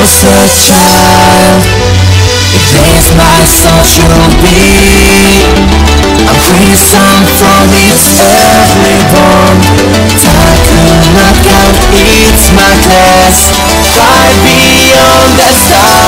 was a child. It pains my soul to be a prison for its every bond. Time could knock out, it's my test. Fly beyond the stars.